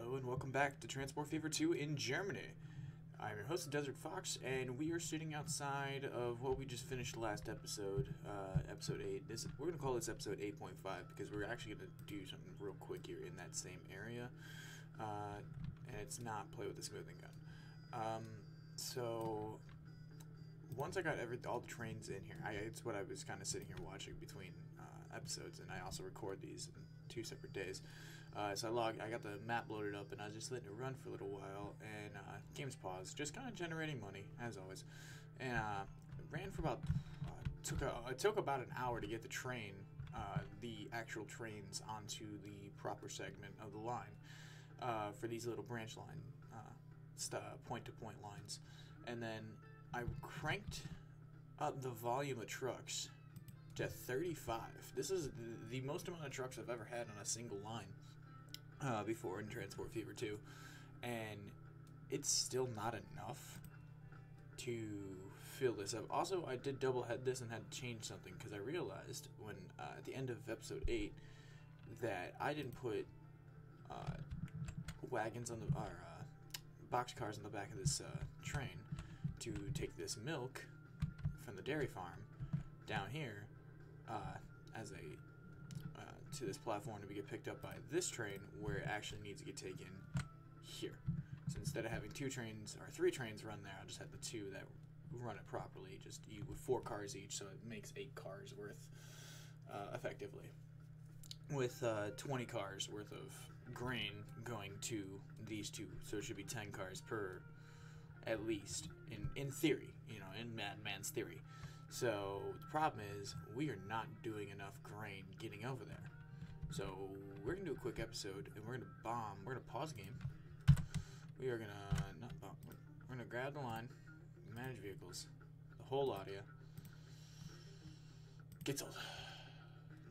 Hello and welcome back to Transport Fever 2 in Germany. I'm your host, Desert Fox, and we are sitting outside of what we just finished last episode, episode 8. We're going to call this episode 8.5 because we're actually going to do something real quick here in that same area. And it's not play with the smoothing gun. So once I got all the trains in here, it's what I was kind of sitting here watching between episodes, and I also record these in two separate days. So I got the map loaded up, and I was just letting it run for a little while, and game's paused, just kind of generating money, as always. And it ran for about, it took about an hour to get the train, the actual trains onto the proper segment of the line for these little branch line, point-to-point lines. And then I cranked up the volume of trucks to 35. This is the most amount of trucks I've ever had on a single line before in Transport Fever 2, and it's still not enough to fill this up. Also, I did double-head this and had to change something because I realized when at the end of episode 8 that I didn't put wagons on the boxcars on the back of this train to take this milk from the dairy farm down here to this platform to get picked up by this train where it actually needs to get taken here. So instead of having two trains or three trains run there, I just had the two that run it properly, just with four cars each, so it makes 8 cars worth effectively, with 20 cars worth of grain going to these two, so it should be 10 cars per, at least in theory, you know, in Madman's theory. So the problem is we are not doing enough grain getting over there. So we're gonna do a quick episode, and we're gonna bomb. We're gonna pause the game. We are gonna not bomb. We're gonna grab the line, manage vehicles, the whole lot of you. Gets old.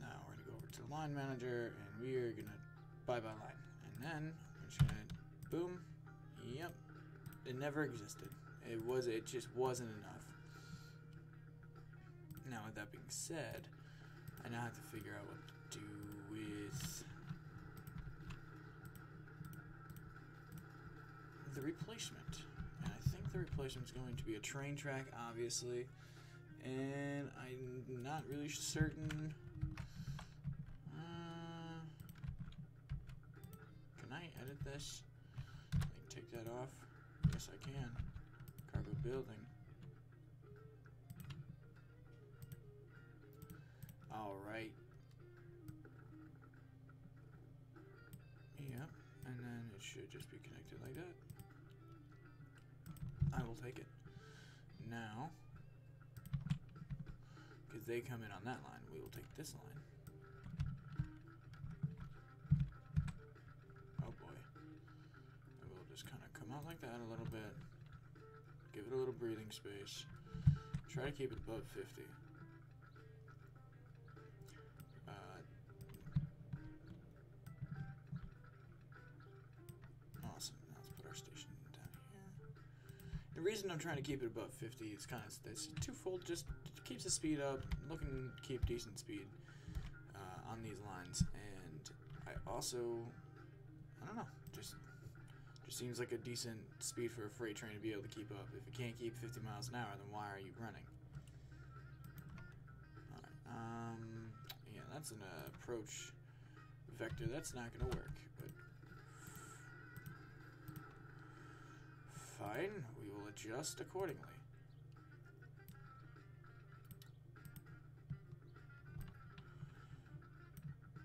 Now we're gonna go over to the line manager, and we are gonna buy line, and then we're just gonna boom. Yep. It never existed. It just wasn't enough. Now, with that being said, I now have to figure out what to do with the replacement. And I think the replacement's going to be a train track, obviously. And I'm not really certain. Can I edit this? I can take that off. Yes, I can. Cargo building. Alright. Yep, and then it should just be connected like that. I will take it. Now, because they come in on that line, we will take this line. Oh boy. Just kind of come out like that a little bit, give it a little breathing space, try to keep it above 50. Awesome, now let's put our station down here. The reason I'm trying to keep it above 50 is kind of, it's twofold, just keeps the speed up, looking to keep decent speed on these lines, and I also, I don't know, just seems like a decent speed for a freight train to be able to keep up. If it can't keep 50 miles an hour, then why are you running? Alright, yeah, that's an approach vector. That's not going to work, but fine, we will adjust accordingly.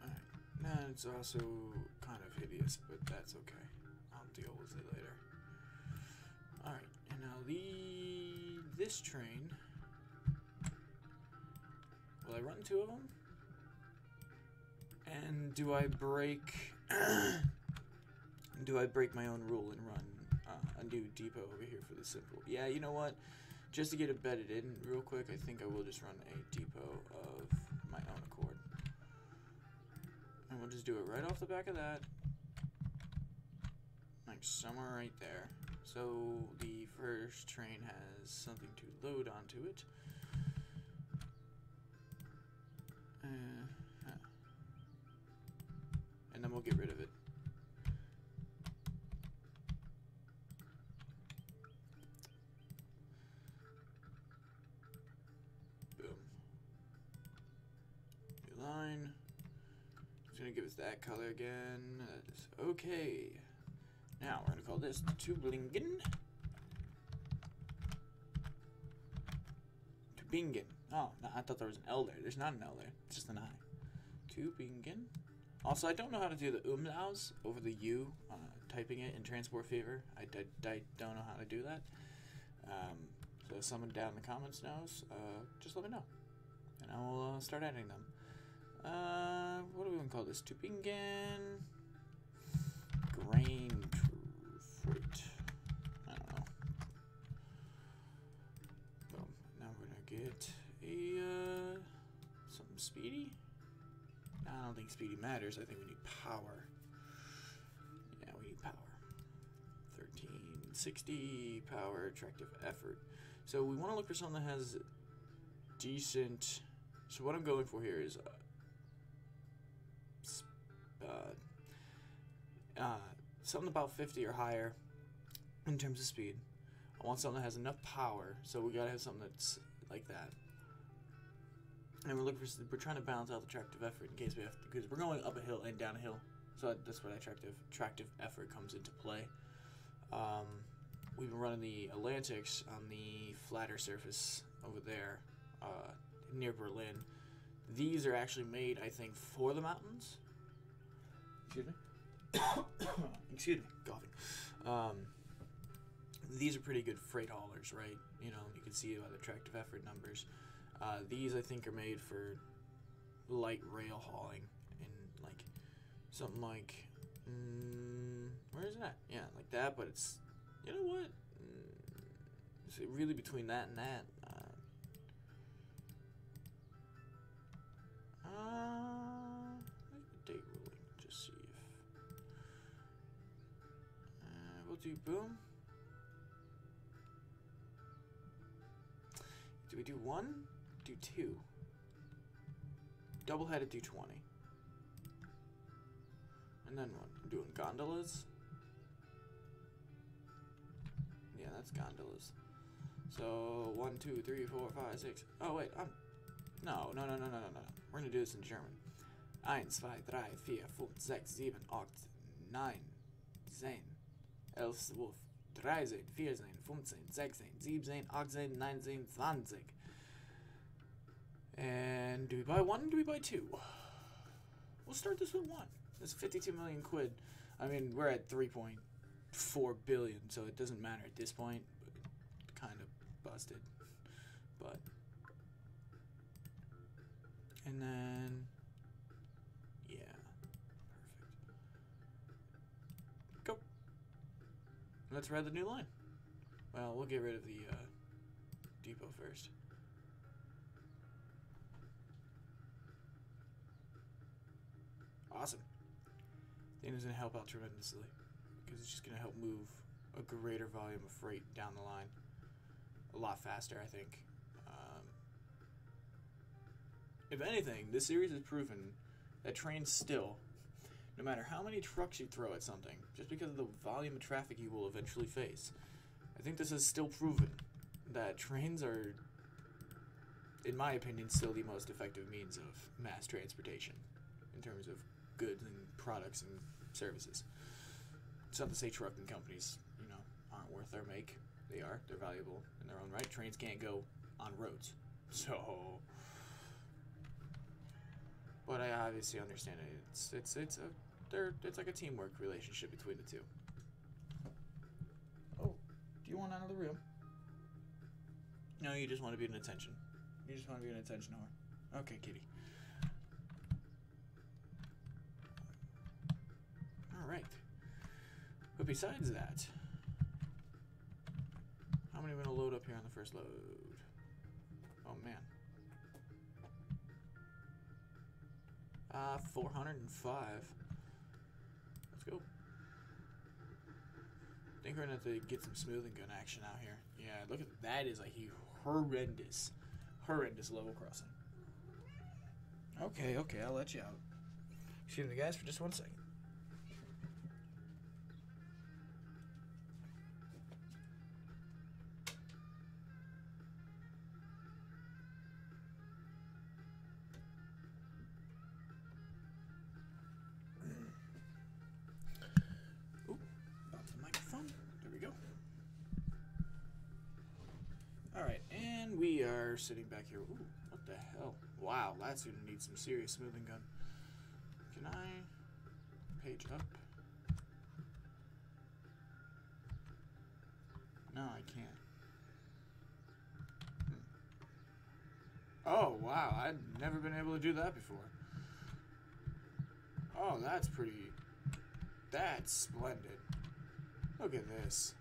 Alright, now it's also kind of hideous, but that's okay. I'll deal with it later. Alright, and now this train. Will I run two of them? And do I break my own rule and run a new depot over here for the simple? Yeah, you know what? Just to get it bedded in real quick, I think I will just run a depot of my own accord. And we'll just do it right off the back of that. Like somewhere right there. So the first train has something to load onto it. And then we'll get rid of it. it was that color again. Okay. Now we're going to call this Tübingen. Tübingen. Oh, no, I thought there was an L there. There's not an L there. It's just an I. Tübingen. Also, I don't know how to do the umlauts over the U, typing it in Transport Fever. I don't know how to do that. So if someone down in the comments knows, just let me know. And I will start editing them. What are we going to call this? Tübingen. Grain fruit. I don't know. Boom. Now we're going to get a, something speedy. I don't think speedy matters. I think we need power. Yeah, we need power. 1360 power, attractive effort. So we want to look for something that has decent. So what I'm going for here is something about 50 or higher in terms of speed. I want something that has enough power. So we gotta have something that's like that. And we're looking for, we're trying to balance out the attractive effort in case we have to, because we're going up a hill and down a hill, so that's where attractive effort comes into play. We've been running the Atlantics on the flatter surface over there, near Berlin. These are actually made, I think, for the mountains. Excuse me. Excuse me, coughing. These are pretty good freight haulers, right? You know, you can see by the attractive effort numbers. These, I think, are made for light rail hauling, and, like, something like, where is that? Yeah, like that, but it's, you know what? It's really between that and that. Date ruling, just see if, we'll do boom. Do we do one? Do two. Double-headed, do 20. And then one. I'm doing gondolas. Yeah, that's gondolas. So, 1, 2, 3, 4, 5, 6. Oh, wait, I'm... No. We're gonna do this in German. 1, 2, 3, 4, 5, 6, 7, 8, 9, 10, 11, 12, 13, 14, 15, 16, 17, 18, 19, 20. And do we buy one? Do we buy two? We'll start this with one. That's 52 million quid. I mean, we're at 3.4 billion, so it doesn't matter at this point. Kind of busted. But. And then. Yeah. Perfect. Go. Let's ride the new line. Well, we'll get rid of the depot first. Awesome. Then it's going to help out tremendously, because it's just going to help move a greater volume of freight down the line a lot faster, I think. If anything, this series has proven that trains still, no matter how many trucks you throw at something, just because of the volume of traffic you will eventually face, I think this has still proven that trains are, in my opinion, still the most effective means of mass transportation in terms of goods and products and services. It's not to say trucking companies, you know, aren't worth their make. They are. They're valuable in their own right. Trains can't go on roads. So, but I obviously understand it. It's like a teamwork relationship between the two. Oh, do you want out of the room? No, you just want to be an attention. You just want to be an attention whore. Okay, kitty. Alright. But besides that, how many are we going to load up here on the first load? Oh, man. 405. Let's go. I think we're going to have to get some smoothing gun action out here. Yeah, look at that. Is a horrendous level crossing. Okay, okay, I'll let you out. Excuse me, guys, for just 1 second. fire sitting back here. Ooh, what the hell? Wow, that's gonna need some serious smoothing gun. Can I page up? No, I can't. Oh, wow, I've never been able to do that before. Oh, that's pretty... That's splendid. Look at this.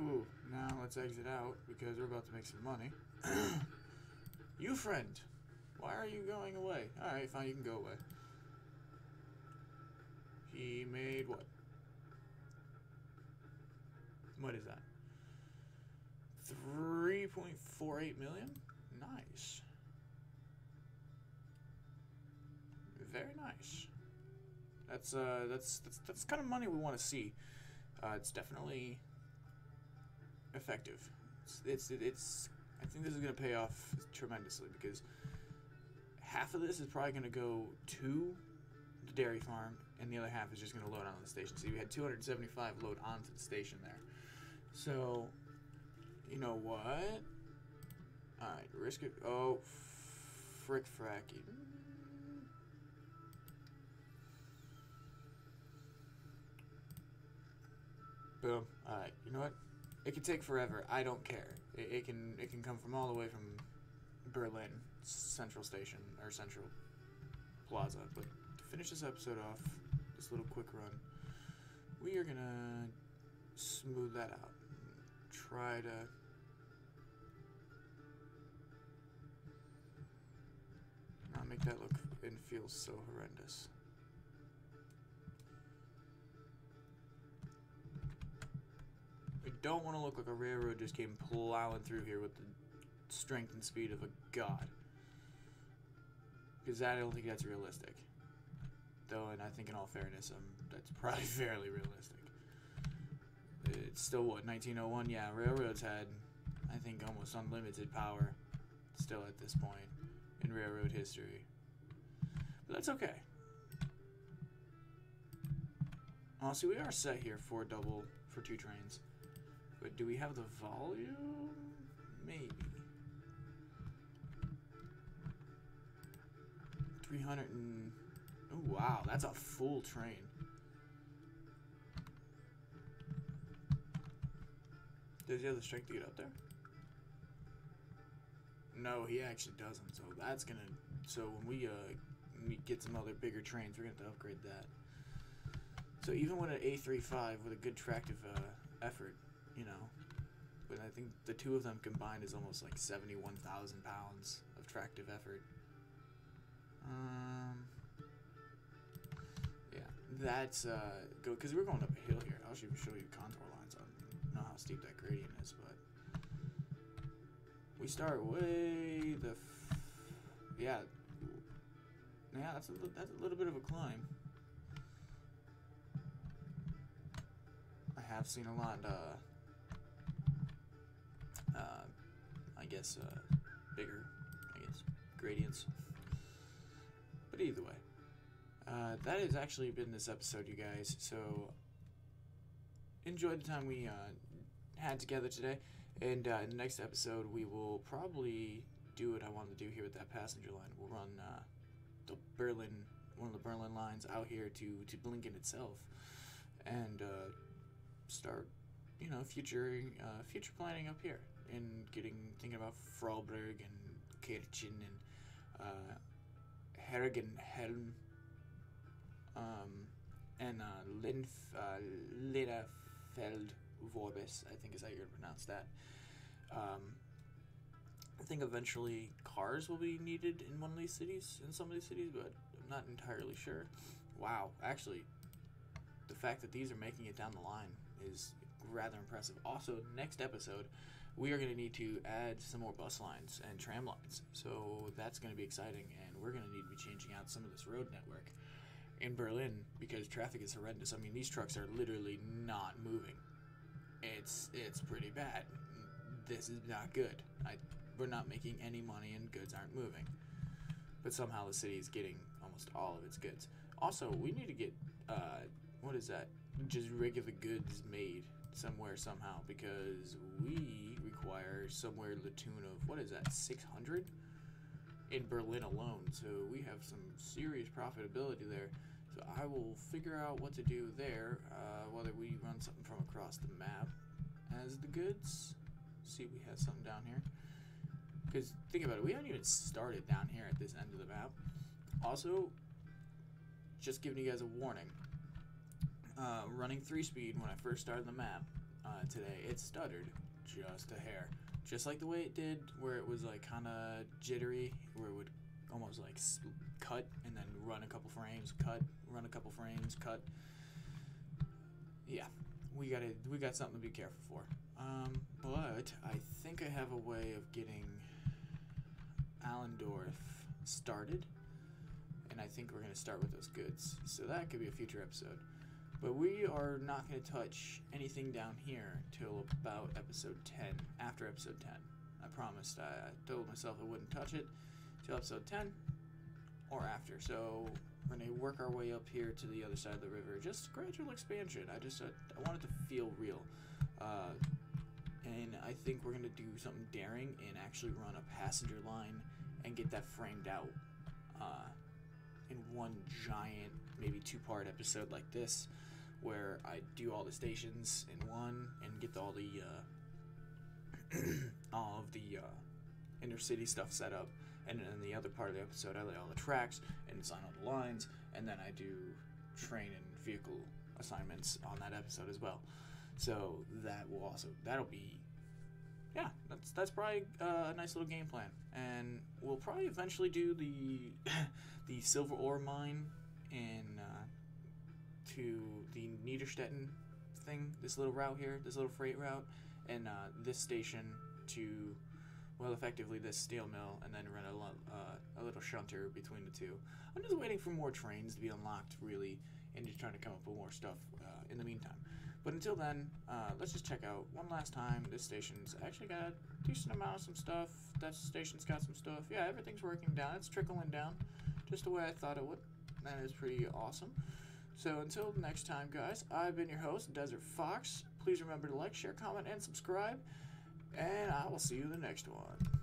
Ooh, now let's exit out, because we're about to make some money. You, friend! Why are you going away? Alright, fine, you can go away. He made what? What is that? 3.48 million? Nice. Very nice. That's the kind of money we want to see. It's definitely effective. It's I think this is going to pay off tremendously, because half of this is probably going to go to the dairy farm, and the other half is just going to load onto the station. So you had 275 load onto the station there. So, you know what? Alright, risk it. Oh, frick fracky. Boom. Alright, you know what? It can take forever. I don't care. It can come from all the way from Berlin Central Station, or Central Plaza, but... Finish this episode off, this little quick run. We are gonna smooth that out. Try to not make that look and feel so horrendous. We don't want to look like a railroad just came plowing through here with the strength and speed of a god, because I don't think that's realistic. Though, and I think in all fairness, that's probably fairly realistic. It's still, what, 1901? Yeah, railroads had, I think, almost unlimited power still at this point in railroad history. But that's okay. Honestly, we are set here for double, for 2 trains. But do we have the volume? Maybe. 300 and... Oh, wow, that's a full train. Does he have the strength to get up there? No, he actually doesn't, so that's gonna... So when we get some other bigger trains, we're gonna have to upgrade that. So even with an A35 with a good tractive effort, you know, but I think the two of them combined is almost like 71,000 pounds of tractive effort. Yeah, that's, go, because we're going up a hill here. I'll even show you contour lines. I don't know how steep that gradient is, but we start way the, yeah, that's a little bit of a climb. I have seen a lot, I guess, bigger, gradients, but either way. That has actually been this episode, you guys, so enjoy the time we had together today, and in the next episode we will probably do what I wanted to do here with that passenger line. We'll run one of the Berlin lines out here to Blinken itself, and start, you know, future planning up here, and thinking about Fraubberg and Kirchen and Hergenhelm. And Lederfeld Vorbes, I think is how you're going to pronounce that. I think eventually cars will be needed in one of these cities, in some of these cities, but I'm not entirely sure. Wow, actually, the fact that these are making it down the line is rather impressive. Also, next episode, we are going to need to add some more bus lines and tram lines, so that's going to be exciting, and we're going to need to be changing out some of this road network in Berlin, because traffic is horrendous. I mean, these trucks are literally not moving. It's pretty bad. This is not good. We're not making any money and goods aren't moving. But somehow the city is getting almost all of its goods. Also, we need to get, what is that? Just regular goods made. somewhere somehow, because we require somewhere to the tune of, what is that, 600 in Berlin alone. So we have some serious profitability there. So I will figure out what to do there, whether we run something from across the map as the goods. See, we have something down here. Because think about it, we haven't even started down here at this end of the map. Also, just giving you guys a warning. Running 3-speed when I first started the map today, it stuttered just a hair. Just like the way it did, where it was like kind of jittery, where it would almost like cut and then run a couple frames, cut, run a couple frames, cut. Yeah, we got something to be careful for. But I think I have a way of getting Allendorf started, and I think we're going to start with those goods, so that could be a future episode. But we are not going to touch anything down here till about episode 10, after episode 10. I promised, I told myself I wouldn't touch it till episode 10 or after, so we're going to work our way up here to the other side of the river. Just gradual expansion. I wanted to feel real. And I think we're going to do something daring and actually run a passenger line and get that framed out in one giant, maybe two-part episode like this, where I do all the stations in one and get all the all of the inner city stuff set up, and in the other part of the episode I lay all the tracks and design all the lines, and then I do train and vehicle assignments on that episode as well. So that will also, that'll be, yeah, that's probably a nice little game plan. And we'll probably eventually do the the silver ore mine in to the Niederstetten thing, this little route here, this little freight route, and this station to, well, effectively this steel mill, and then run a little shunter between the two. I'm just waiting for more trains to be unlocked, really, and just trying to come up with more stuff in the meantime. But until then, let's just check out one last time. This station's actually got a decent amount of some stuff. That station's got some stuff. Yeah, everything's working down. It's trickling down just the way I thought it would. That is pretty awesome. So until next time, guys, I've been your host, Desert Fox. Please remember to like, share, comment, and subscribe. And I will see you in the next one.